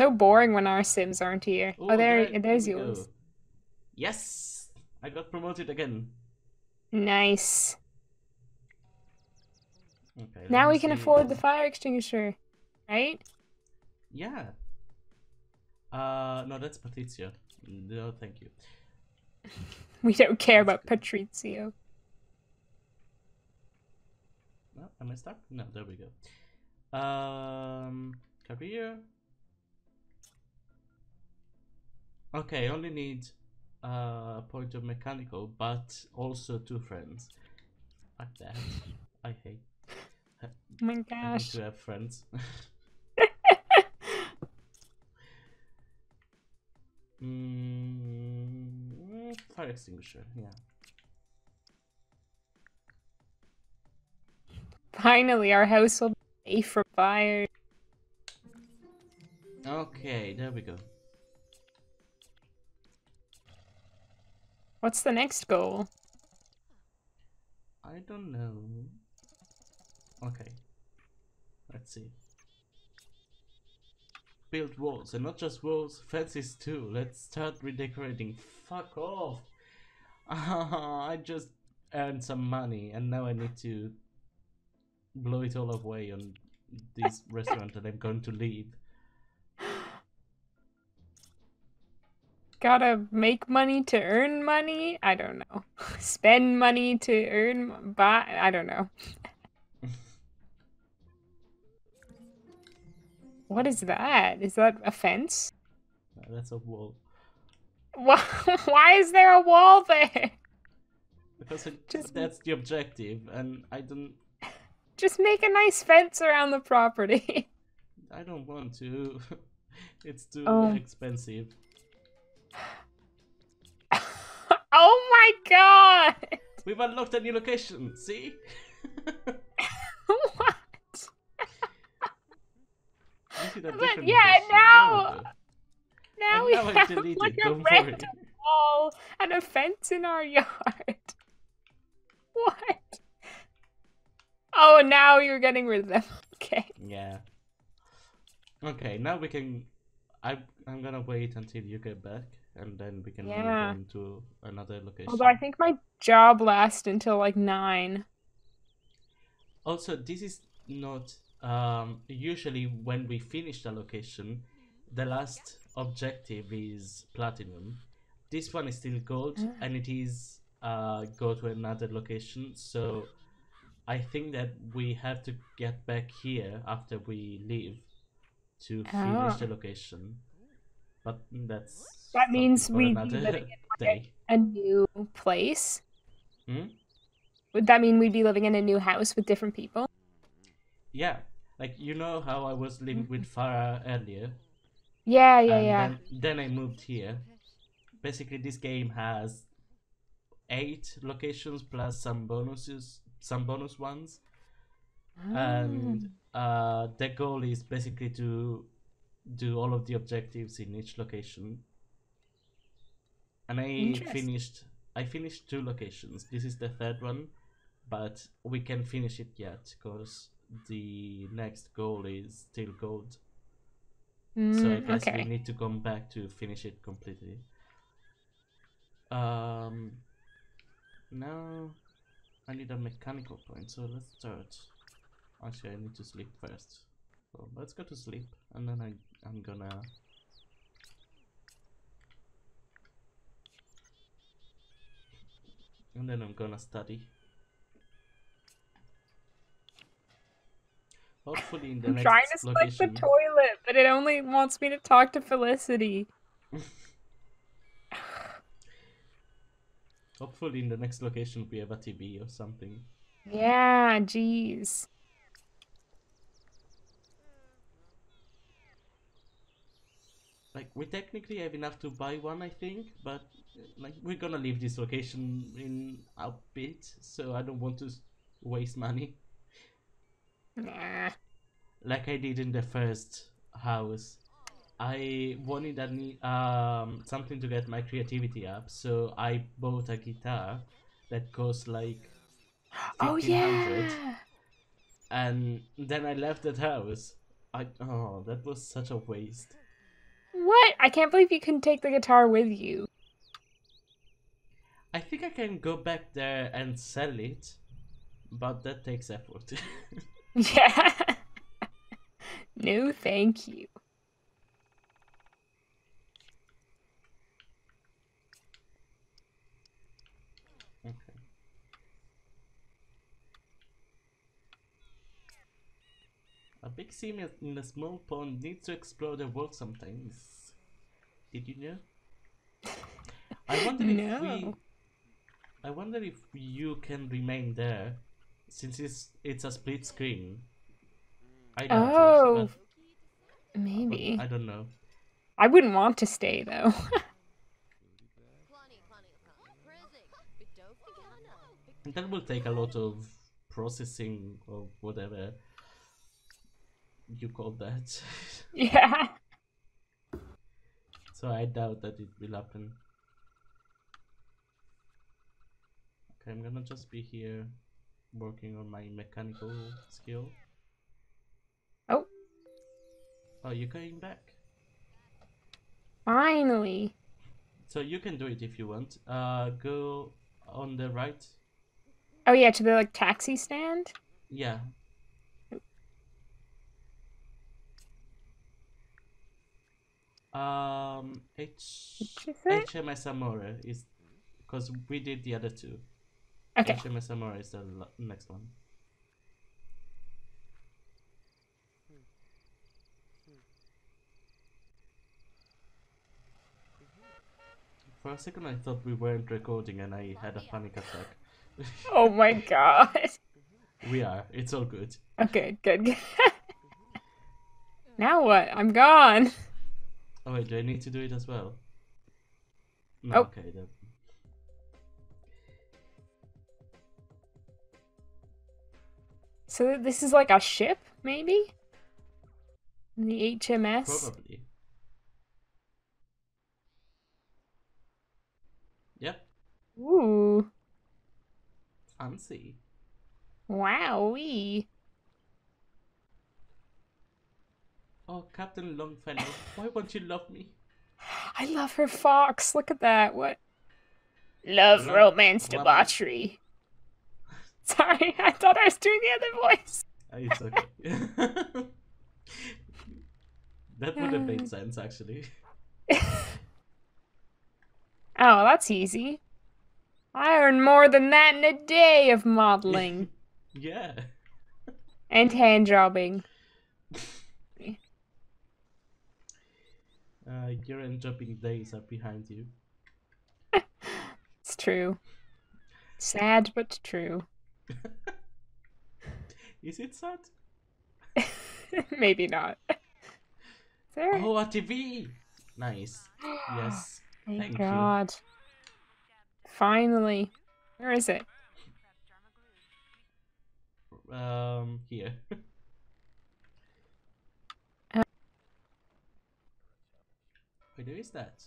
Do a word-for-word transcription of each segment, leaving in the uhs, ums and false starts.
so boring when our Sims aren't here. Ooh, oh, there, there there's there yours. Go. Yes! I got promoted again. Nice. Okay, now we can afford the fire extinguisher, right? Yeah. Uh, no, that's Patrizia. No, thank you. We don't care about Patrizio. Oh, am I stuck? No, there we go. Um, career. Okay, I only need a uh, point of mechanical, but also two friends. Fuck that. I hate. Oh my gosh. I need to have friends. Mm, fire extinguisher, yeah. Finally, our house will be safe from fire. Okay, there we go. What's the next goal? I don't know. Okay. Let's see. Build walls, and not just walls, fences too. Let's start redecorating. Fuck off! I just earned some money and now I need to blow it all away on this restaurant that I'm going to leave. Gotta make money to earn money? I don't know. Spend money to earn... buy... I don't know. What is that? Is that a fence? No, that's a wall. Why, why is there a wall there? Because it, just, that's the objective, and I don't... Just make a nice fence around the property. I don't want to. It's too oh. expensive. Oh my god! We've unlocked a new location, see? What? But yeah, now, now we now have like a Don't random worry. wall and a fence in our yard. What? Oh, now you're getting rid of them. Okay. Yeah. Okay, now we can. I I'm gonna wait until you get back, and then we can move yeah. on to another location. Although I think my job lasts until like nine. Also, this is not. Um, usually when we finish the location, the last objective is platinum. This one is still gold, uh. and it is uh, go to another location, so I think that we have to get back here after we leave to finish oh. the location. But that's... That means we be living in like a new place? Hmm? Would that mean we'd be living in a new house with different people? Yeah. Like, you know how I was living with Farah earlier? Yeah, yeah, and yeah. Then, then I moved here. Basically, this game has eight locations plus some bonuses, some bonus ones. Oh. And uh, the goal is basically to do all of the objectives in each location. And I finished, I finished two locations. This is the third one, but we can't finish it yet because... the next goal is still gold. Mm, so I guess okay. we need to come back to finish it completely. Um, now I need a mechanical point, so let's start. Actually, I need to sleep first. So let's go to sleep, and then I, I'm gonna... And then I'm gonna study. Hopefully in the I'm next trying to location. Select the toilet, but it only wants me to talk to Felicity. Hopefully in the next location we have a T V or something. Yeah, jeez. Like, we technically have enough to buy one, I think, but like we're gonna leave this location in a bit, so I don't want to waste money. Nah. Like I did in the first house, I wanted a, um, something to get my creativity up, so I bought a guitar that cost like fifteen hundred dollars. Oh, yeah. And then I left that house. I, oh, that was such a waste. What? I can't believe you couldn't take the guitar with you. I think I can go back there and sell it, but that takes effort. Yeah. No, thank you. Okay. A big sea in a small pond needs to explore the world sometimes. Did you know? I wonder if no. we. I wonder if you can remain there, since it's it's a split screen. I don't oh, think so, but maybe. I don't know. I wouldn't want to stay though. And that will take a lot of processing or whatever you call that. Yeah. So I doubt that it will happen. Okay, I'm gonna just be here working on my mechanical skill. Oh. Oh, you're going back. Finally. So you can do it if you want. Uh, go on the right. Oh yeah, to the like taxi stand? Yeah. Um, H M S Amore is, because we did the other two. Okay. H M S Amore is the next one. For a second I thought we weren't recording and I had a panic attack. Oh my god. We are. It's all good. Okay, good. good. Now what? I'm gone. Oh wait, do I need to do it as well? No, oh. Okay then. So this is like a ship, maybe? The H M S? Probably. Yep. Ooh. Fancy. Wowee. Oh, Captain Longfellow, why won't you love me? I love her fox. Look at that. What? Love, love romance, debauchery. Sorry, I thought I was doing the other voice. It's okay. That would have made sense, actually. Oh, that's easy. I earn more than that in a day of modeling. Yeah. And hand jobbing. Uh, your hand jobbing days are behind you. It's true. Sad, but true. Is it sad? Maybe not. There... Oh, a T V! Nice. Yes. Thank, Thank God. You. Finally. Where is it? Um, here. um, Wait, who is that?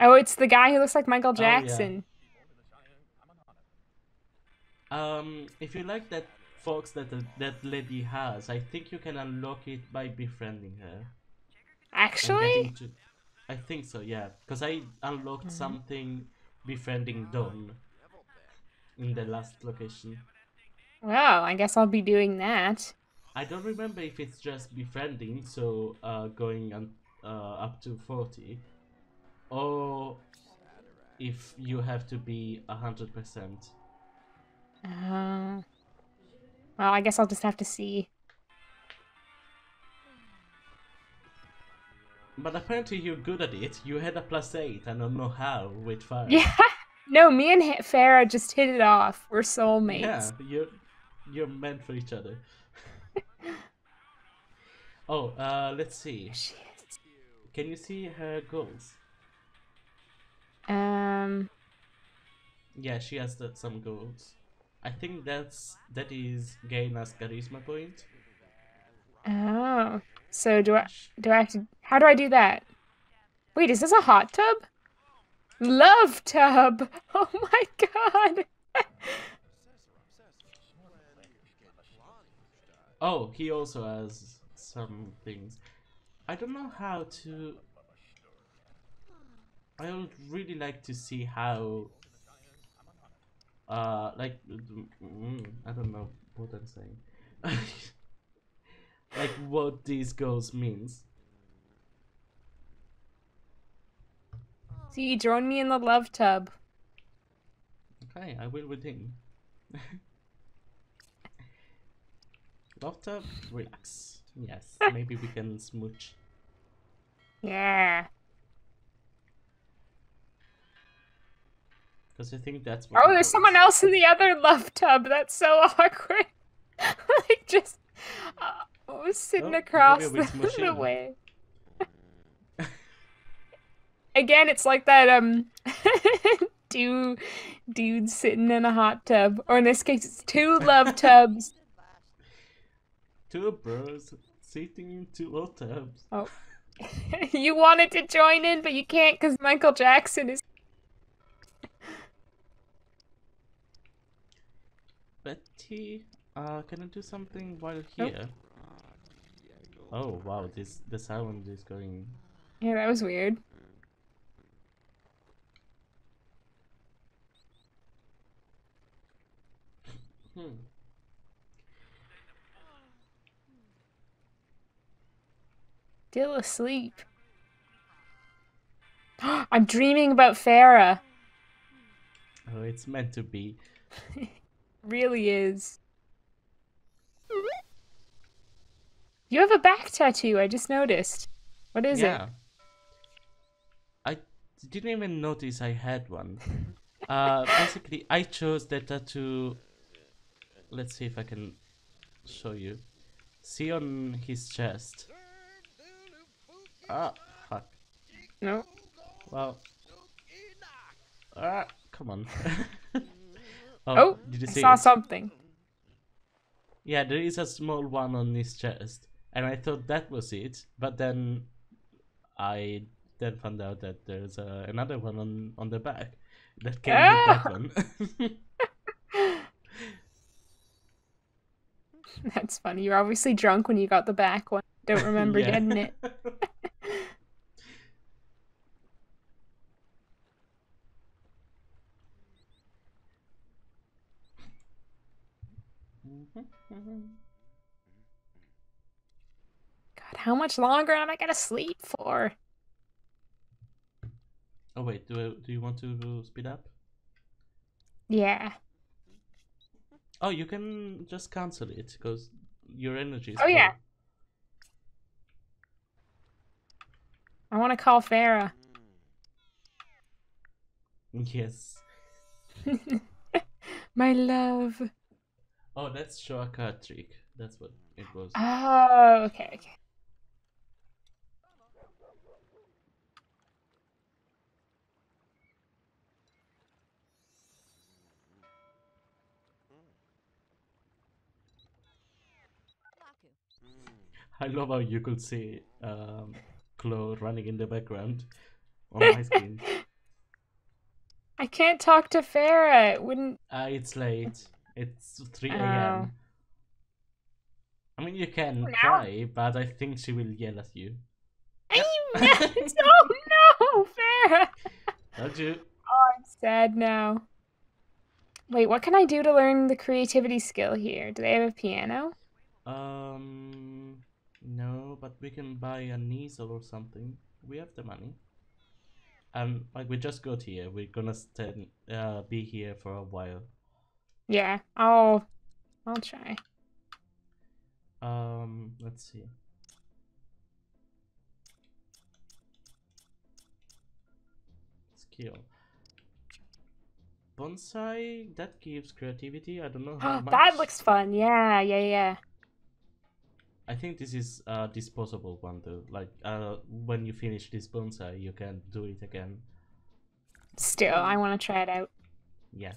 Oh, it's the guy who looks like Michael Jackson. Oh, yeah. Um, if you like that fox that the, that lady has, I think you can unlock it by befriending her. Actually? To... I think so, yeah. Because I unlocked mm-hmm. something befriending Dawn in the last location. Well, I guess I'll be doing that. I don't remember if it's just befriending, so uh, going on, uh, up to forty, or if you have to be a hundred percent. Uh, well, I guess I'll just have to see. But apparently you're good at it. You had a plus eight. I don't know how with Farah. Yeah. No, me and Farah just hit it off. We're soulmates. Yeah, you're, you're meant for each other. Oh, uh, let's see. She is. Can you see her goals? Um. Yeah, she has that, some goals. I think that's that is gain as charisma point. Oh. So do I, do I have to, how do I do that? Wait, is this a hot tub? Love tub! Oh my god! Oh, he also has some things. I don't know how to... I would really like to see how... Uh, like... I don't know what I'm saying. Like what these goals means. See, join me in the love tub. Okay, I will with him. Love tub, relax. Yes, maybe we can smooch. Yeah. Because I think that's what... Oh, there's someone else in the other love tub. That's so awkward. Like, just uh, sitting oh, across the, the way. Again, it's like that um two dudes sitting in a hot tub, or in this case, it's two love tubs. Two bros sitting in two love tubs. Oh, you wanted to join in, but you can't because Michael Jackson is. Betty, uh, can I do something while here? Nope. Oh wow, this the sound is going. Yeah, that was weird. Hmm. Still asleep. I'm dreaming about Farah. Oh, it's meant to be. Really is. You have a back tattoo, I just noticed. What is yeah. it? I didn't even notice I had one. uh, basically, I chose the tattoo. Let's see if I can show you. See on his chest. Ah, fuck. No. Well. Ah, come on. oh, oh, did you see? I saw it? something. Yeah, there is a small one on his chest. And I thought that was it. But then I then found out that there's uh, another one on, on the back. That came oh! with that one. That's funny. You're obviously drunk when you got the back one. Don't remember yeah. getting it. God, how much longer am I gonna sleep for? Oh wait, do I, do you want to speed up? Yeah. Oh, you can just cancel it because your energy is. Oh, cool. yeah. I want to call Farah. Yes. My love. Oh, that's shortcut trick. That's what it was. Oh, okay, okay. I love how you could see um, Chloe running in the background on my screen. I can't talk to Farah. It wouldn't. Uh, it's late. It's three A M I mean, you can no. try, but I think she will yell at you. I yep. No, Farah. Don't you? Oh, I'm sad now. Wait, what can I do to learn the creativity skill here? Do they have a piano? Um. No, but we can buy an easel or something. We have the money. Um, like we just got here. We're gonna stand, uh, be here for a while. Yeah. I'll, I'll try. Um. Let's see. Skill. Bonsai. That gives creativity. I don't know how much. That looks fun. Yeah. Yeah. Yeah. I think this is a disposable one though, like uh, when you finish this bonsai, you can do it again. Still, I want to try it out. Yeah.